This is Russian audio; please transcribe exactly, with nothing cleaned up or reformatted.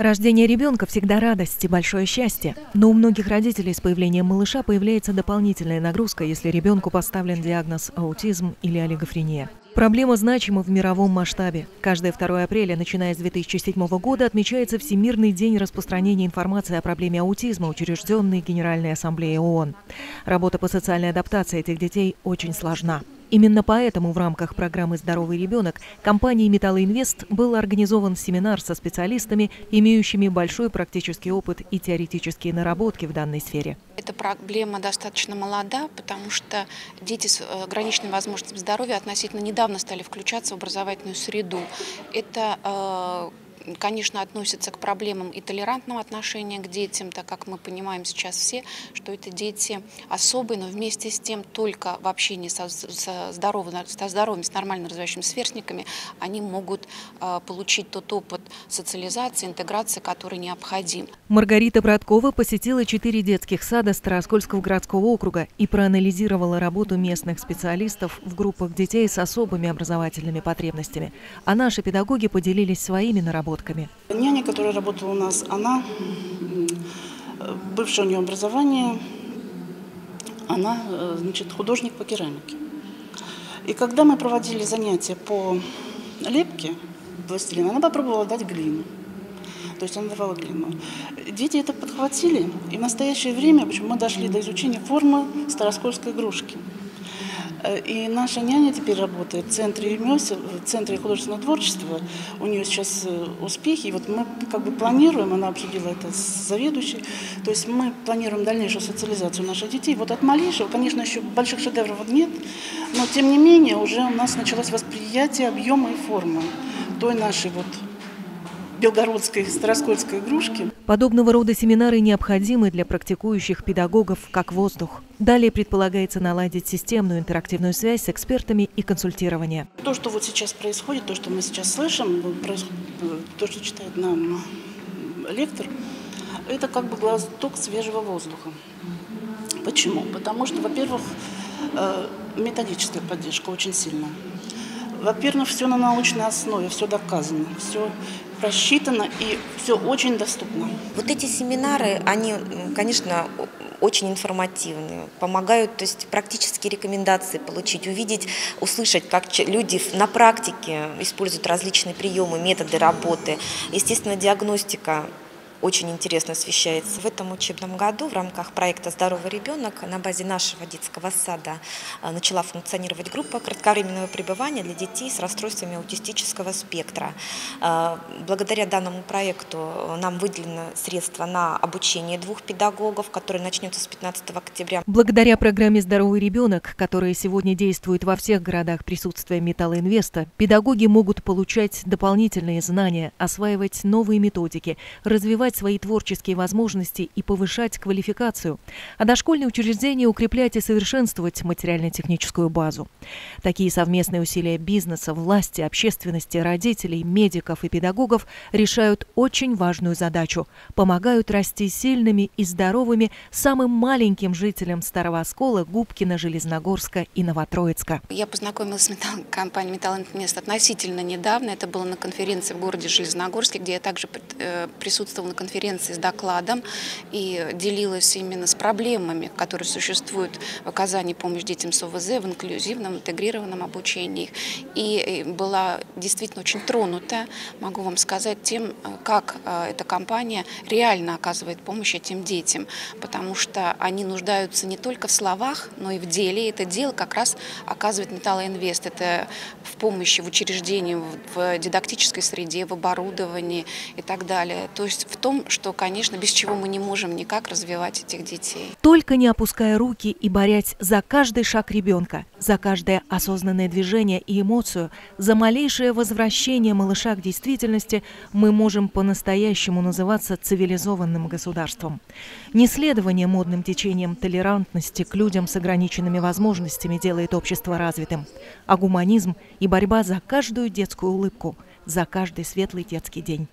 Рождение ребенка всегда радость и большое счастье. Но у многих родителей с появлением малыша появляется дополнительная нагрузка, если ребенку поставлен диагноз аутизм или олигофрения. Проблема значима в мировом масштабе. Каждое второе апреля, начиная с две тысячи седьмого года, отмечается Всемирный день распространения информации о проблеме аутизма, учрежденный Генеральной Ассамблеей ООН. Работа по социальной адаптации этих детей очень сложна. Именно поэтому в рамках программы «Здоровый ребенок» компанией «Металлоинвест» был организован семинар со специалистами, имеющими большой практический опыт и теоретические наработки в данной сфере. Эта проблема достаточно молода, потому что дети с ограниченными возможностями здоровья относительно недавно стали включаться в образовательную среду. Это... Э Конечно, относится к проблемам и толерантного отношения к детям, так как мы понимаем сейчас все, что это дети особые, но вместе с тем только в общении со, со, здоровыми, со здоровыми, с нормально развивающими сверстниками они могут э, получить тот опыт социализации, интеграции, который необходим. Маргарита Браткова посетила четыре детских сада Старооскольского городского округа и проанализировала работу местных специалистов в группах детей с особыми образовательными потребностями. А наши педагоги поделились своими наработками. Няня, которая работала у нас, она, бывшее у нее образование, она, значит, художник по керамике. И когда мы проводили занятия по лепке пластилина, она попробовала дать глину. То есть она давала глину. Дети это подхватили, и в настоящее время, почему мы дошли до изучения формы старооскольской игрушки. И наша няня теперь работает в центре ремесел, в центре художественного творчества. У нее сейчас успехи. И вот мы как бы планируем, она обсудила это с заведующей, то есть мы планируем дальнейшую социализацию наших детей. Вот от малейшего, конечно, еще больших шедевров нет, но тем не менее уже у нас началось восприятие объема и формы той нашей вот белгородской, старооскольской игрушки. Подобного рода семинары необходимы для практикующих педагогов как воздух. Далее предполагается наладить системную интерактивную связь с экспертами и консультирование. То, что вот сейчас происходит, то, что мы сейчас слышим, то, что читает нам лектор, это как бы глоток свежего воздуха. Почему? Потому что, во-первых, методическая поддержка очень сильная. Во-первых, все на научной основе, все доказано, все просчитано и все очень доступно. Вот эти семинары, они, конечно, очень информативные, помогают, то есть практические рекомендации получить, увидеть, услышать, как люди на практике используют различные приемы, методы работы. Естественно, диагностика очень интересно освещается. В этом учебном году в рамках проекта «Здоровый ребенок» на базе нашего детского сада начала функционировать группа кратковременного пребывания для детей с расстройствами аутистического спектра. Благодаря данному проекту нам выделено средства на обучение двух педагогов, которые начнется с пятнадцатого октября. Благодаря программе «Здоровый ребенок», которая сегодня действует во всех городах присутствия «Металлоинвеста», педагоги могут получать дополнительные знания, осваивать новые методики, развивать свои творческие возможности и повышать квалификацию, а дошкольные учреждения укреплять и совершенствовать материально-техническую базу. Такие совместные усилия бизнеса, власти, общественности, родителей, медиков и педагогов решают очень важную задачу – помогают расти сильными и здоровыми самым маленьким жителям Старого Оскола, Губкина, Железногорска и Новотроицка. Я познакомилась с металл... компанией «Металлоинвест» относительно недавно. Это было на конференции в городе Железногорске, где я также присутствовала на конференции с докладом и делилась именно с проблемами, которые существуют в оказании помощи детям с ОВЗ, в инклюзивном, интегрированном обучении. И была действительно очень тронута, могу вам сказать, тем, как эта компания реально оказывает помощь этим детям, потому что они нуждаются не только в словах, но и в деле. И это дело как раз оказывает «Металлоинвест». Это в помощи в учреждении, в дидактической среде, в оборудовании и так далее. То есть в том, что, конечно, без чего мы не можем никак развивать этих детей. Только не опуская руки и борясь за каждый шаг ребенка, за каждое осознанное движение и эмоцию, за малейшее возвращение малыша к действительности, мы можем по-настоящему называться цивилизованным государством. Не следование модным течениям толерантности к людям с ограниченными возможностями делает общество развитым, а гуманизм и борьба за каждую детскую улыбку, за каждый светлый детский день.